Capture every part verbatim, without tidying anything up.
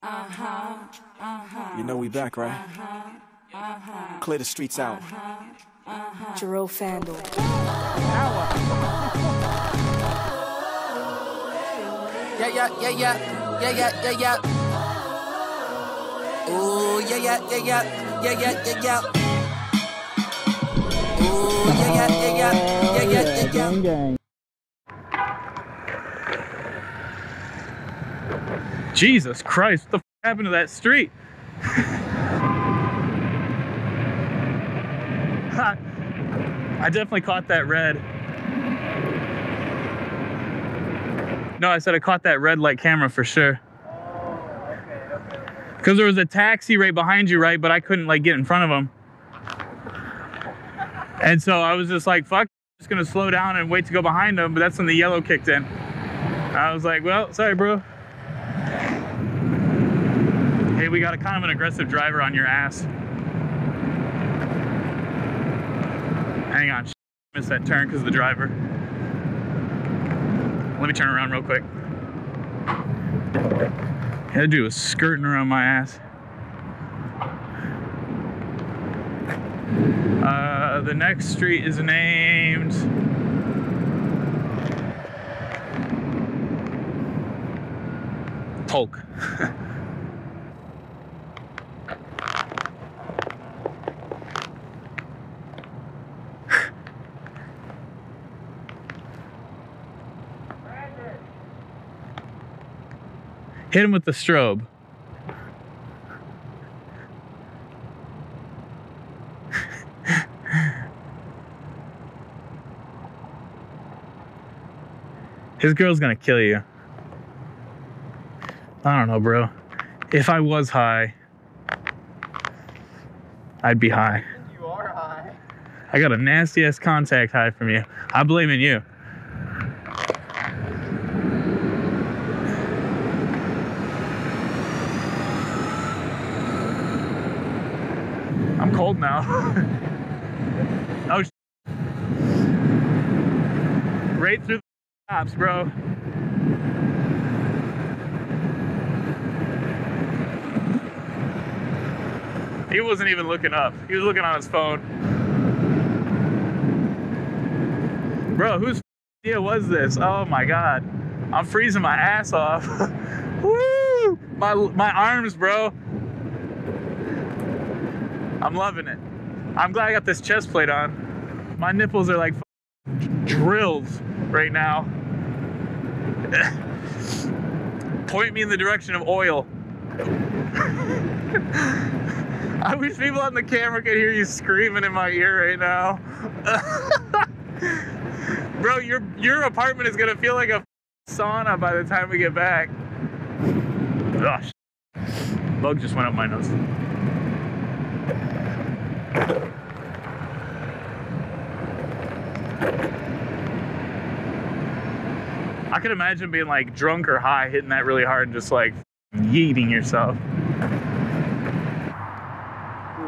Uh-huh, uh-huh. You know we back, right? Uh-huh, uh-huh. Clear the streets out. Uh-huh, uh-huh. Jerome Fandle. Yeah, yeah, yeah, yeah, yeah, yeah, yeah, yeah. Ooh, yeah, yeah, yeah, yeah, yeah, yeah, yeah, yeah. Ooh, yeah, yeah, yeah, yeah, yeah, yeah, yeah, gang, gang. Jesus Christ, what the f happened to that street? I definitely caught that red. No, I said I caught that red light camera for sure. Because there was a taxi right behind you, right? But I couldn't like get in front of him. And so I was just like, fuck, I'm just gonna slow down and wait to go behind him. But that's when the yellow kicked in. I was like, well, sorry, bro. Hey, we got a kind of an aggressive driver on your ass. Hang on, I missed that turn because of the driver. Let me turn around real quick. Yeah, that dude was skirting around my ass. Uh, the next street is named... Polk. Hit him with the strobe. His girl's gonna kill you. I don't know, bro. If I was high, I'd be high. You are high. I got a nasty ass contact high from you. I'm blaming you. I'm cold now. Oh, sh right through the cops, bro. He wasn't even looking up. He was looking on his phone. Bro, whose idea was this? Oh my God. I'm freezing my ass off. Woo! My, my arms, bro. I'm loving it. I'm glad I got this chest plate on. My nipples are like drilled right now. Point me in the direction of oil. I wish people on the camera could hear you screaming in my ear right now. Bro, your your apartment is gonna feel like a sauna by the time we get back. Oh, shit. Bug just went up my nose. I could imagine being like drunk or high, hitting that really hard and just like yeeting yourself.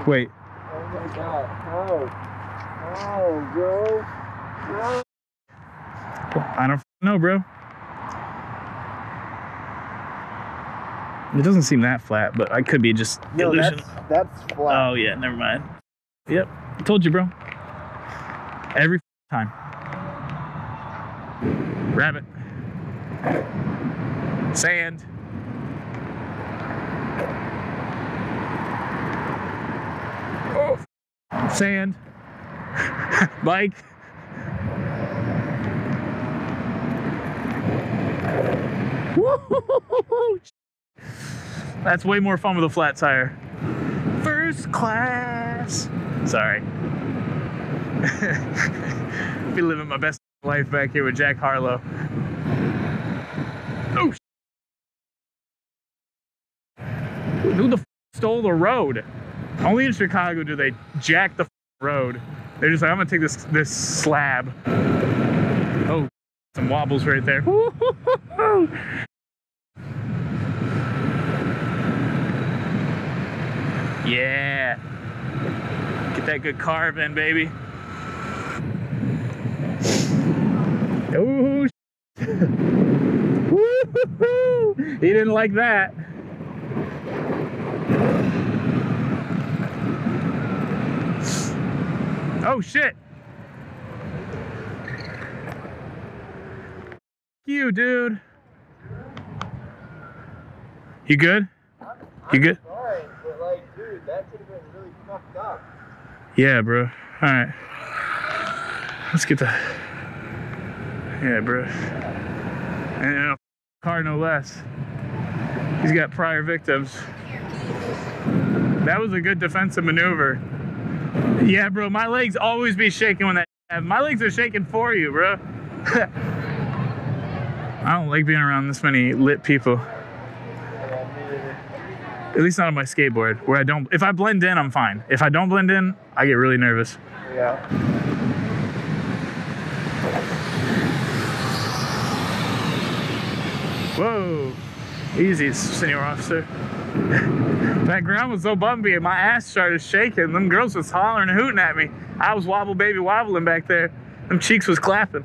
Wait. Oh my God. Oh. Oh, bro. Bro. I don't know, bro. It doesn't seem that flat, but I could be just no, illusion. That's, that's flat. Oh, yeah, never mind. Yep, I told you, bro. Every time. Rabbit. Sand. Oh, sand. Bike. Woo-hoo-hoo-hoo-hoo. That's way more fun with a flat tire. First class. Sorry. I'll be living my best life back here with Jack Harlow. Oh, who the f stole the road? Only in Chicago do they jack the f road. They're just like, I'm gonna take this this slab. Oh, some wobbles right there. Yeah. Get that good carve in, baby. Oh, shit. He didn't like that. Oh shit! You dude. You good? You good? I'm sorry, but like, dude, that could have been really fucked up. Yeah, bro. All right. Let's get the. Yeah, bro. And a car, no less. He's got prior victims. That was a good defensive maneuver. Yeah, bro. My legs always be shaking when that. My legs are shaking for you, bro. I don't like being around this many lit people. At least not on my skateboard, where I don't, if I blend in, I'm fine. If I don't blend in, I get really nervous. Yeah. Whoa, easy, senior officer. That ground was so bumpy and my ass started shaking. Them girls was hollering and hooting at me. I was wobble baby wobbling back there. Them cheeks was clapping.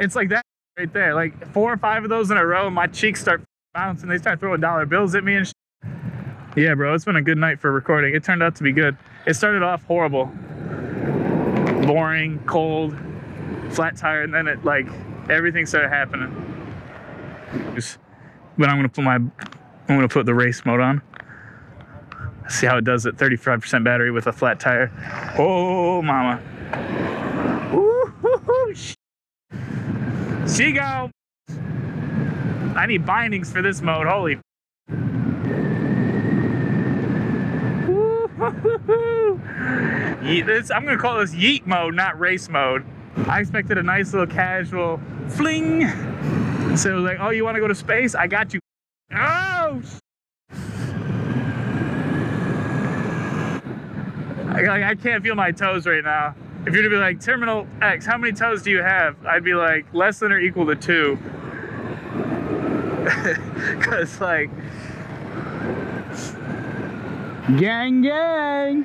It's like that. Right there, like four or five of those in a row, and my cheeks start bouncing. They start throwing dollar bills at me and shit. Yeah, bro, it's been a good night for recording. It turned out to be good. It started off horrible, boring, cold, flat tire, and then it like everything started happening. But I'm gonna put my, I'm gonna put the race mode on. See how it does at thirty-five percent battery with a flat tire. Oh, mama. Woo-hoo-hoo, shit. She go. I need bindings for this mode, holy. Yeet, this, I'm gonna call this yeet mode, not race mode. I expected a nice little casual fling. So like, oh, you wanna go to space? I got you. Oh! I, like, I can't feel my toes right now. If you're to be like, Terminal X, how many toes do you have? I'd be like, less than or equal to two. Cause like, gang, gang.